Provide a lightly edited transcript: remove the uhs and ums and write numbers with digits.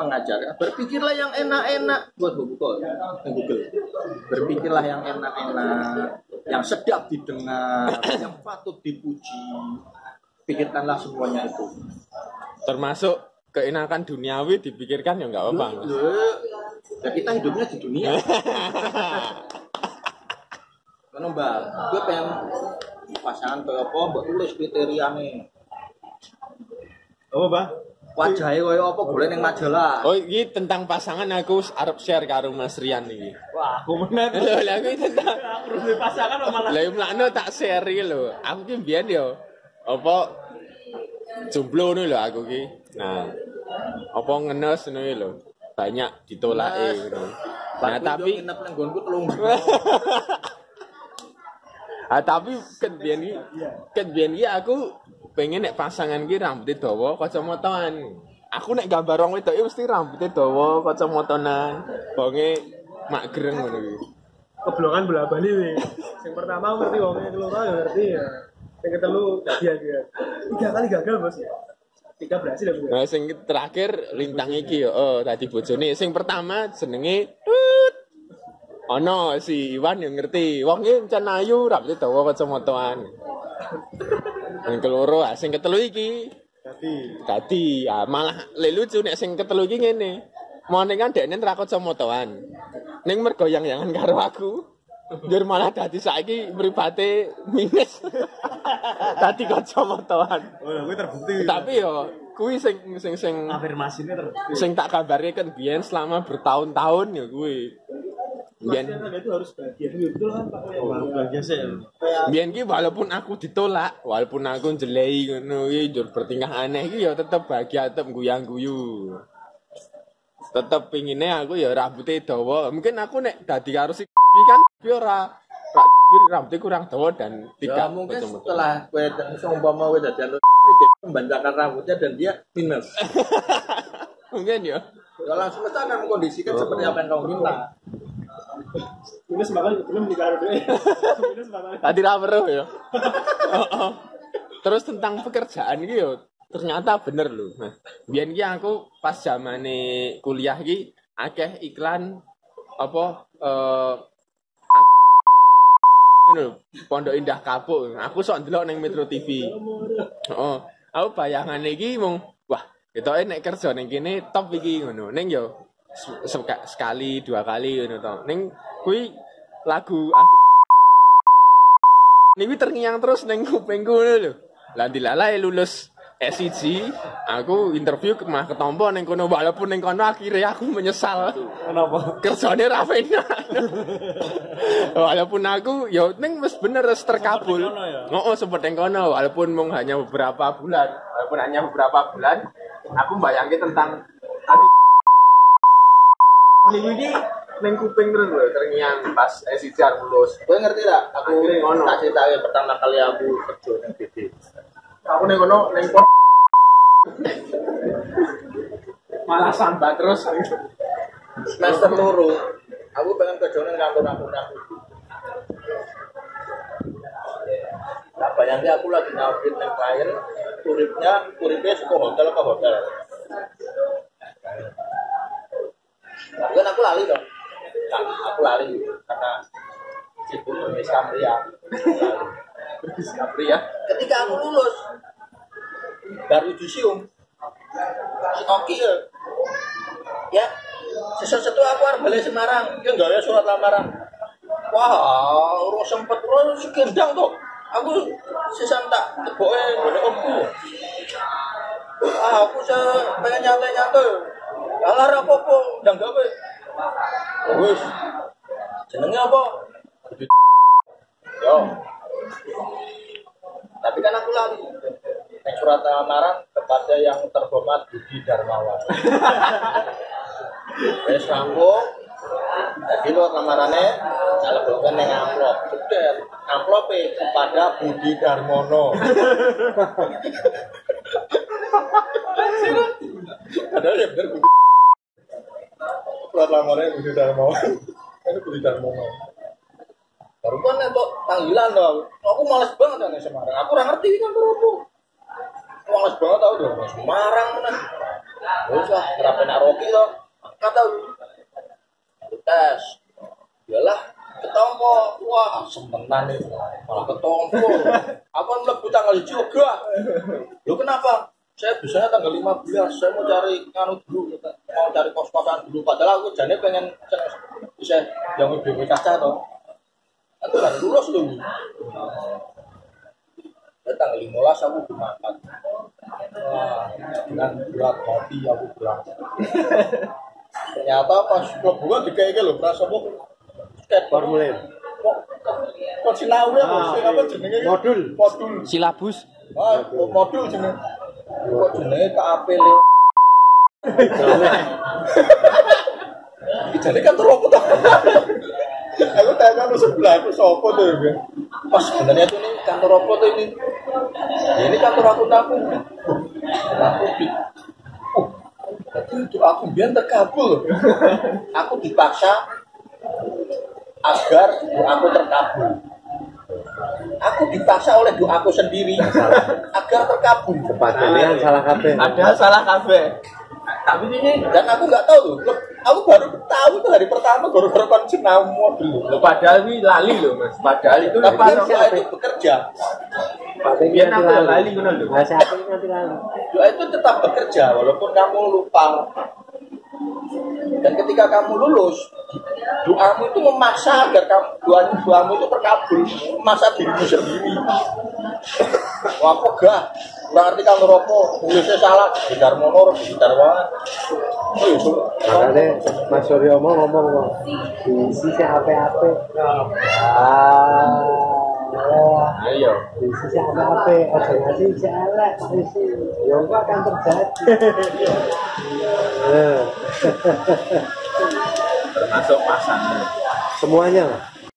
mengajarkan, berpikirlah yang enak-enak. Buat Google, berpikirlah yang enak-enak, yang sedap didengar, yang patut dipuji. Pikirkanlah semuanya itu. Termasuk keenakan duniawi dipikirkan ya nggak apa-apa. Ya kita hidupnya di dunia. Mbak, gue pengen pasangan kaya apa, mbak tulis kriteriane. Apa, Mbak? Wajahe kaya apa boleh ning majalah. Oh, iki tentang pasangan aku arep share karo Mas Rian iki. Wah, aku menet. Lha iki tentang urus pasangan malah. Lha mlakno tak share iki lho. Aku ki mbiyen yo apa jomblo ngono lho aku ki. Nah, apa ngenes ngono iki lho. Banyak ditolake ngono. Nah, tapi nginep nang nggonku 3. Ah tapi kan biyen iki aku pengen nek pasangan iki rambute dawa kacamotaan. Aku nek gambar wong wedok iki mesti rambute dawa kacamotanan. Bonge magreng ngono iki. Keblongan bola-bali iki. Sing pertama ngerti wonge kelora ya ngerti ya. Sing ketelu dia. 3 kali gagal, Bos. 3 berhasil ya, Bu. Nah, sing terakhir lintang iki ya. Oh, tadi bojone. Sing pertama jenenge Ono si Iwan yang ngerti. Wong iki encen ayu, rambute dawa kacamotaan. Sing keloro, sing ketelu iki. Dadi, ah malah lucu nek sing ketelu iki ngene. Mone kan dekne ra kacamotaan. Ning mergo yang-yangan karo aku. Njur malah dadi saiki mripate minus. Dadi kacamotaan. Oh, kuwi terbukti. Tapi yo kuwi sing afirmasine terbukti. Sing tak gambare kan biyen selama bertahun-tahun ya kuwi. Bian itu harus bahagia betul kan Pak ya bahagia sih. Bian ki walaupun aku ditolak, walaupun aku jelei ngono iki njur bertingkah aneh iki ya tetep bahagia, tetep guyang-guyu. Tetep pingine aku ya rambute dawa. Mungkin aku nek dadi karo si kan ora rambute kurang dawa dan tidak mungkin setelah kowe umpama kowe dadi membanjakan rambutnya dan dia minus. Mungkin ya. Ya langsung mesti akan kondisikan seperti apa yang kamu minta. Minus bakal belum nikah deh. Minus bakal. Tadi rameru ya. Heeh. Terus tentang pekerjaan iki yo ternyata bener lho. Nah, biyen iki aku pas zamane kuliah iki akeh iklan apa ngono Pondok Indah Kapuk. Aku sok ndelok ning Metro TV. Heeh. Aku bayangane iki mung wah, ketoke nek kerja ning kene top iki ngono. Ning yo sekali dua kali ngono to. Ning kuwi lagu aku niku terngiang terus ning kupingku ngono lho. Lah dilalae lulus S1, aku interview mah ketompo ning kono walaupun ning kono akhire aku menyesal. Kenapa? Kerjane ra enak. Walaupun aku ya ning wis bener wis terkabul. Heeh, sempet ning kono walaupun mung hanya beberapa bulan. Walaupun hanya beberapa bulan, aku mbayangke tentang ini neng kuping terus loh, terngiang pas SCR mulus. Kau ngerti tak? Aku tak cerita pertama kali aku kerja neng TV. Aku neng kono neng pon malah sambat terus. Semester loro, aku pengen kerja neng kantor. Tak bayangin aku lagi ngaudit neng klien, kuripnya suka hotel. Kan aku lali karena sibuk bermis kamria. Ketika aku lulus baru disium stoki ya sesuatu aku harus balik Semarang ya nggak ada surat lamaran. Wah urung sempet urung segendang tuh aku sesantak teboke boleh omku. Aku pengen nyantai-nyantai. Kalah rapopo, ndang gawe. Wis. Jenenge apa? Yo. Tapi kan aku lali. Nek surat lamaran kepada yang terhormat Budi Darmawan. Wis rampung. Jadi lo lamarane tak lebokne ning amplop. Bener. Amplope kepada Budi Darmono. Padahal ya bener Budi. Surat lamarane Budi Darmawan. Kan Budi Darmawan. Baru kan entuk panggilan to. Aku males banget nang Semarang. Aku ora ngerti kan opo. Males banget tau to Semarang menan. Usah terapi naroki lo, angkat tau. Tes, iyalah ketompo, wah sempenan nih, malah ketompo. Apa melebu tanggal juga? Lo kenapa? Saya biasanya tanggal 15, saya mau cari kanu dulu, mau cari kos-kosan dulu. Padahal aku jane pengen bisa yang lebih kaca toh. Aku nggak lulus dulu. Tanggal 15 aku berangkat. Wah, dengan berat hati aku berangkat. Ternyata pas gua dikeke lho prasamu skateboard mulai. Kok sinau ya apa jenenge? Modul. Silabus. Ah, modul jenenge. Kok jenenge KAP le. Jadi kan terlalu toh. Aku tanya lu sebelah aku sapa to ya. Pas sebenarnya tuh nih kantor apa tuh ini? Ya, ini kantor aku. Aku itu aku biar terkabul. Aku dipaksa agar doaku terkabul. Aku dipaksa oleh doaku sendiri agar terkabul. Tepatnya salah kabeh. Ada salah kabeh. Tapi ini dan aku nggak tahu loh. Aku baru tahu itu hari pertama gara-gara kan jenau mobil. Loh padahal ini lali loh Mas. Padahal itu tapi saya itu bekerja. Biar nanti lali ngono lho. Nah, saya nanti lali. Doa itu tetap bekerja walaupun kamu lupa. Dan ketika kamu lulus, doamu itu memaksa agar kamu doamu itu terkabul, memaksa dirimu sendiri. Wah, apa gak? Kurang arti kamu rokok, tulisnya salah, gitar monor, gitar banget. Oh itu. Makanya Mas Suryo ngomong, diisi siapa-apa. Ayo. Diisi siapa-apa, aja ngasih siapa-apa, diisi. Ya enggak akan terjadi. Termasuk pasangan. Semuanya lah.